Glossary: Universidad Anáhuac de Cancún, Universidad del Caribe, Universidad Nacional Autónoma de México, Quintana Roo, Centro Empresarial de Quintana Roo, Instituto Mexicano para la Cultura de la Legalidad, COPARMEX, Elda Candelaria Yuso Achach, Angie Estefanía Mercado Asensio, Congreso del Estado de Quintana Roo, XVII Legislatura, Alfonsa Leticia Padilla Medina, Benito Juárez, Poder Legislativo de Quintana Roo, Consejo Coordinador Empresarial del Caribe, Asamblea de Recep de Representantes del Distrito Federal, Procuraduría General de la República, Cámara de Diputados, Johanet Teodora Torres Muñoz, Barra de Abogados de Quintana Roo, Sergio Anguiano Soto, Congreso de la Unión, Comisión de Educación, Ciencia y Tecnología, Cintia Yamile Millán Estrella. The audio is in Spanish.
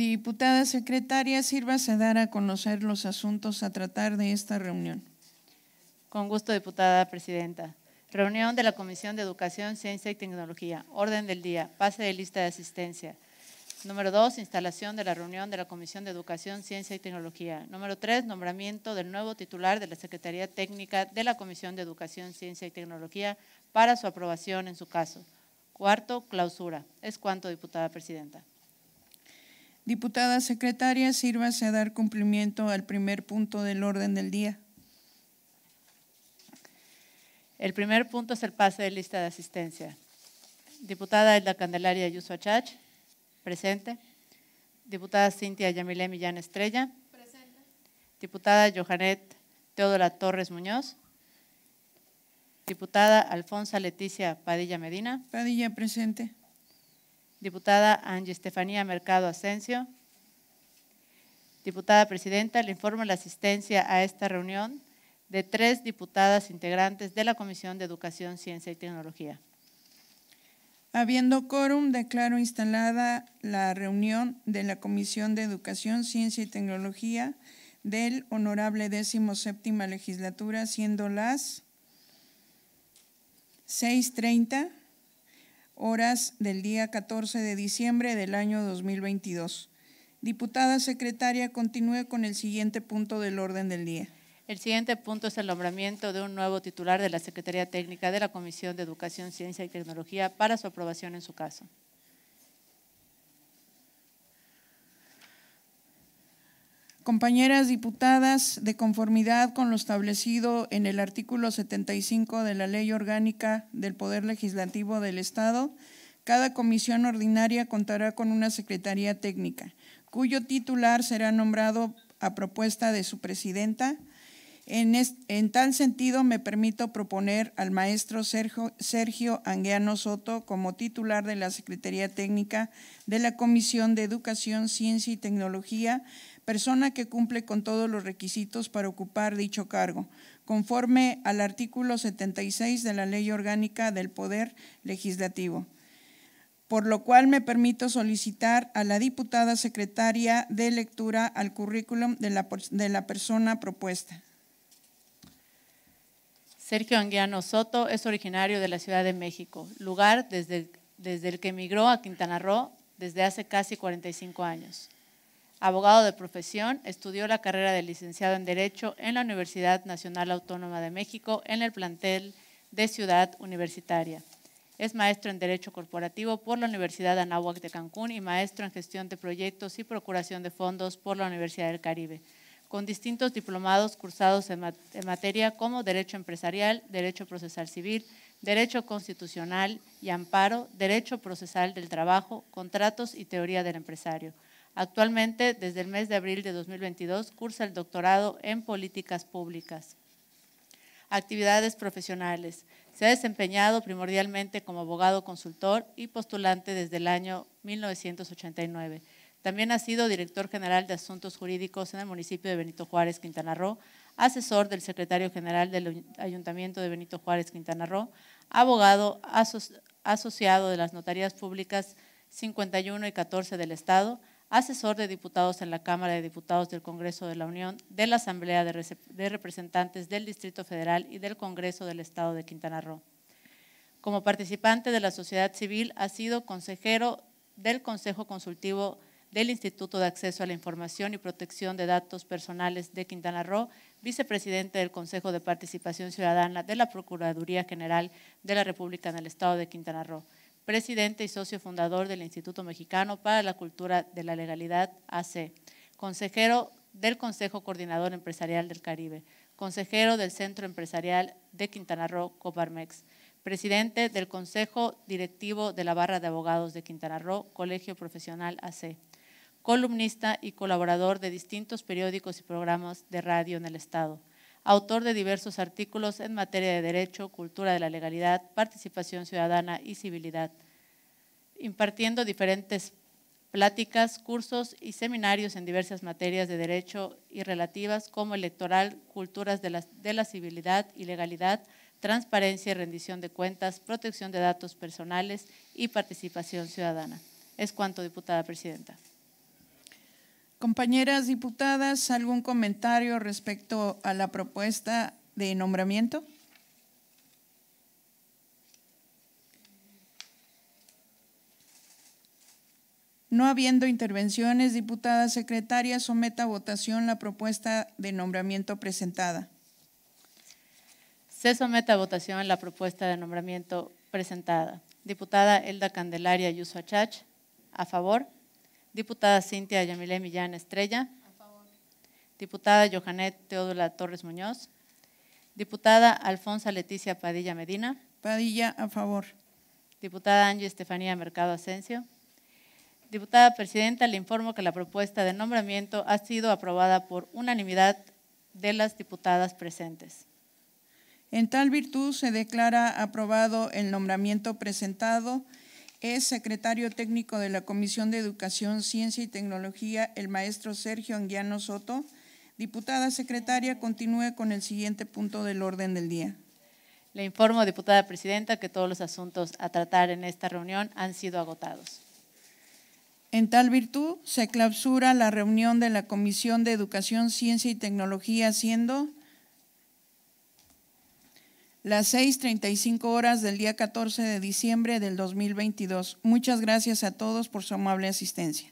Diputada secretaria, sírvase a dar a conocer los asuntos a tratar de esta reunión. Con gusto, diputada presidenta. Reunión de la Comisión de Educación, Ciencia y Tecnología. Orden del día. Pase de lista de asistencia. Número 2, instalación de la reunión de la Comisión de Educación, Ciencia y Tecnología. Número 3, nombramiento del nuevo titular de la Secretaría Técnica de la Comisión de Educación, Ciencia y Tecnología para su aprobación en su caso. 4, clausura. Es cuanto, diputada presidenta. Diputada secretaria, sírvase a dar cumplimiento al primer punto del orden del día. El primer punto es el pase de lista de asistencia. Diputada Elda Candelaria Yuso Achach. Presente. Diputada Cintia Yamile Millán Estrella. Presente. Diputada Johanet Teodora Torres Muñoz. Diputada Alfonsa Leticia Padilla Medina. Padilla, presente. Diputada Angie Estefanía Mercado Asensio. Diputada presidenta, le informo la asistencia a esta reunión de 3 diputadas integrantes de la Comisión de Educación, Ciencia y Tecnología. Habiendo quórum, declaro instalada la reunión de la Comisión de Educación, Ciencia y Tecnología del Honorable 17ª Legislatura, siendo las 6:30 horas del día 14 de diciembre del año 2022. Diputada secretaria, continúe con el siguiente punto del orden del día. El siguiente punto es el nombramiento de un nuevo titular de la Secretaría Técnica de la Comisión de Educación, Ciencia y Tecnología para su aprobación en su caso. Compañeras diputadas, de conformidad con lo establecido en el artículo 75 de la Ley Orgánica del Poder Legislativo del Estado, cada comisión ordinaria contará con una Secretaría Técnica, cuyo titular será nombrado a propuesta de su presidenta. En tal sentido, me permito proponer al maestro Sergio Anguiano Soto como titular de la Secretaría Técnica de la Comisión de Educación, Ciencia y Tecnología, persona que cumple con todos los requisitos para ocupar dicho cargo, conforme al artículo 76 de la Ley Orgánica del Poder Legislativo. Por lo cual me permito solicitar a la diputada secretaria de lectura al currículum de la persona propuesta. Sergio Anguiano Soto es originario de la Ciudad de México, lugar desde el que emigró a Quintana Roo desde hace casi 45 años. Abogado de profesión, estudió la carrera de licenciado en Derecho en la Universidad Nacional Autónoma de México en el plantel de Ciudad Universitaria. Es maestro en Derecho Corporativo por la Universidad Anáhuac de Cancún y maestro en Gestión de Proyectos y Procuración de Fondos por la Universidad del Caribe, con distintos diplomados cursados en materia como Derecho Empresarial, Derecho Procesal Civil, Derecho Constitucional y Amparo, Derecho Procesal del Trabajo, Contratos y Teoría del Empresario. Actualmente, desde el mes de abril de 2022, cursa el doctorado en Políticas Públicas. Actividades profesionales. Se ha desempeñado primordialmente como abogado consultor y postulante desde el año 1989. También ha sido director general de Asuntos Jurídicos en el municipio de Benito Juárez, Quintana Roo, asesor del secretario general del Ayuntamiento de Benito Juárez, Quintana Roo, abogado asociado de las notarías públicas 51 y 14 del Estado, asesor de diputados en la Cámara de Diputados del Congreso de la Unión, de la Asamblea de Recep de Representantes del Distrito Federal y del Congreso del Estado de Quintana Roo. Como participante de la sociedad civil, ha sido consejero del Consejo Consultivo del Instituto de Acceso a la Información y Protección de Datos Personales de Quintana Roo, vicepresidente del Consejo de Participación Ciudadana de la Procuraduría General de la República en el Estado de Quintana Roo, presidente y socio fundador del Instituto Mexicano para la Cultura de la Legalidad, AC, consejero del Consejo Coordinador Empresarial del Caribe, consejero del Centro Empresarial de Quintana Roo, COPARMEX, presidente del Consejo Directivo de la Barra de Abogados de Quintana Roo, Colegio Profesional, AC, columnista y colaborador de distintos periódicos y programas de radio en el Estado, autor de diversos artículos en materia de derecho, cultura de la legalidad, participación ciudadana y civilidad, impartiendo diferentes pláticas, cursos y seminarios en diversas materias de derecho y relativas como electoral, culturas de la civilidad y legalidad, transparencia y rendición de cuentas, protección de datos personales y participación ciudadana. Es cuanto, diputada presidenta. Compañeras diputadas, ¿algún comentario respecto a la propuesta de nombramiento? No habiendo intervenciones, diputada secretaria, someta a votación la propuesta de nombramiento presentada. Se somete a votación la propuesta de nombramiento presentada. Diputada Elda Candelaria Yuso Achach, a favor. Diputada Cintia Yamile Millán Estrella, a favor. Diputada Johanet Teodora Torres Muñoz. Diputada Alfonsa Leticia Padilla Medina. Padilla, a favor. Diputada Angie Estefanía Mercado Asensio. Diputada Presidenta, le informo que la propuesta de nombramiento ha sido aprobada por unanimidad de las diputadas presentes. En tal virtud, se declara aprobado el nombramiento presentado. Es secretario técnico de la Comisión de Educación, Ciencia y Tecnología, el maestro Sergio Anguiano Soto. Diputada secretaria, continúe con el siguiente punto del orden del día. Le informo, diputada presidenta, que todos los asuntos a tratar en esta reunión han sido agotados. En tal virtud, se clausura la reunión de la Comisión de Educación, Ciencia y Tecnología, siendo las 6:35 horas del día 14 de diciembre del 2022. Muchas gracias a todos por su amable asistencia.